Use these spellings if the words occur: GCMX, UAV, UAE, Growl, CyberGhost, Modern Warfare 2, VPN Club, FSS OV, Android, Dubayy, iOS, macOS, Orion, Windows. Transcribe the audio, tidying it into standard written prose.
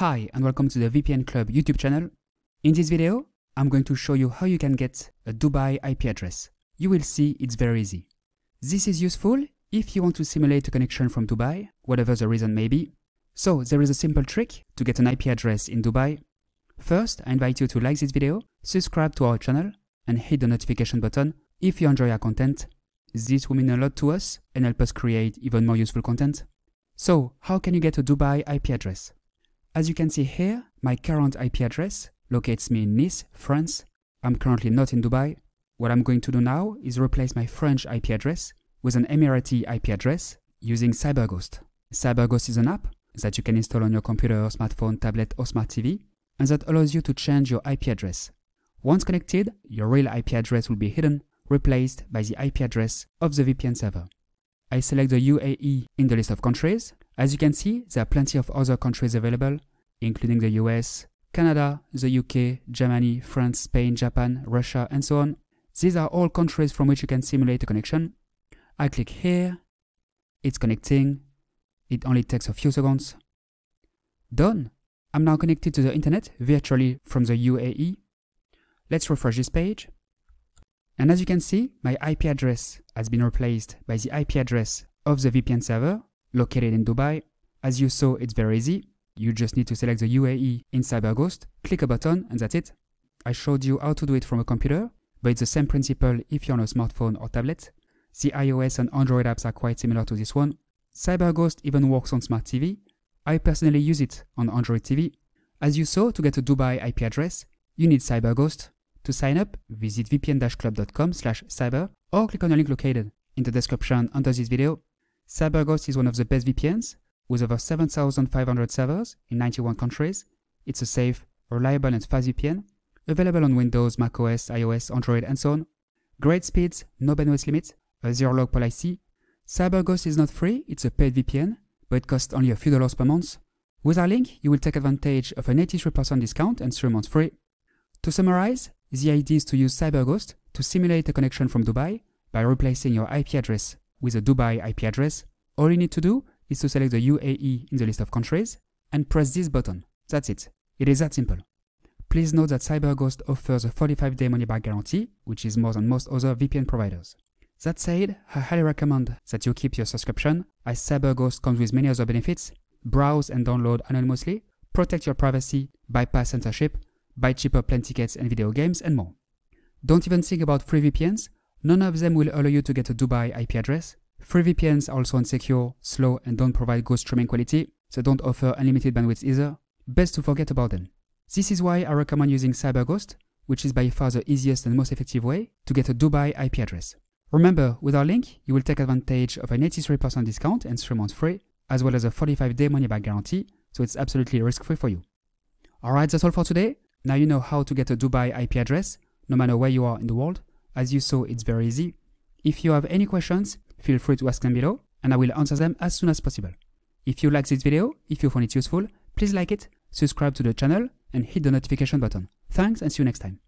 Hi and welcome to the VPN Club YouTube channel. In this video, I'm going to show you how you can get a Dubai IP address. You will see it's very easy. This is useful if you want to simulate a connection from Dubai, whatever the reason may be. So there is a simple trick to get an IP address in Dubai. First, I invite you to like this video, subscribe to our channel and hit the notification button if you enjoy our content. This will mean a lot to us and help us create even more useful content. So how can you get a Dubai IP address? As you can see here, my current IP address locates me in Nice, France. I'm currently not in Dubai. What I'm going to do now is replace my French IP address with an Emirati IP address using CyberGhost. CyberGhost is an app that you can install on your computer, smartphone, tablet or smart TV, and that allows you to change your IP address. Once connected, your real IP address will be hidden, replaced by the IP address of the VPN server. I select the UAE in the list of countries. As you can see, there are plenty of other countries available, including the US, Canada, the UK, Germany, France, Spain, Japan, Russia, and so on. These are all countries from which you can simulate a connection. I click here. It's connecting. It only takes a few seconds. Done. I'm now connected to the internet virtually from the UAE. Let's refresh this page. And as you can see, my IP address has been replaced by the IP address of the VPN server located in Dubai. As you saw, it's very easy. You just need to select the UAE in CyberGhost, click a button, and that's it. I showed you how to do it from a computer, but it's the same principle if you're on a smartphone or tablet. The iOS and Android apps are quite similar to this one. CyberGhost even works on smart TV. I personally use it on Android TV. As you saw, to get a Dubai IP address, you need CyberGhost. To sign up, visit vpn-club.com/cyber or click on the link located in the description under this video. CyberGhost is one of the best VPNs with over 7,500 servers in 91 countries. It's a safe, reliable and fast VPN, available on Windows, macOS, iOS, Android and so on. Great speeds, no bandwidth limit, a zero-log policy. CyberGhost is not free, it's a paid VPN, but it costs only a few dollars per month. With our link, you will take advantage of an 83% discount and 3 months free. To summarize, the idea is to use CyberGhost to simulate a connection from Dubai by replacing your IP address with a Dubai IP address. All you need to do is to select the UAE in the list of countries and press this button. That's it. It is that simple. Please note that CyberGhost offers a 45-day money-back guarantee, which is more than most other VPN providers. That said, I highly recommend that you keep your subscription, as CyberGhost comes with many other benefits. Browse and download anonymously, protect your privacy, bypass censorship, buy cheaper plane tickets and video games, and more. Don't even think about free VPNs. None of them will allow you to get a Dubai IP address. Free VPNs are also insecure, slow, and don't provide good streaming quality. They don't offer unlimited bandwidth either. Best to forget about them. This is why I recommend using CyberGhost, which is by far the easiest and most effective way to get a Dubai IP address. Remember, with our link, you will take advantage of an 83% discount and 3 months free, as well as a 45-day money-back guarantee, so it's absolutely risk-free for you. Alright, that's all for today. Now you know how to get a Dubai IP address, no matter where you are in the world. As you saw, it's very easy. If you have any questions, feel free to ask them below, and I will answer them as soon as possible. If you like this video, if you found it useful, please like it, subscribe to the channel, and hit the notification button. Thanks and see you next time.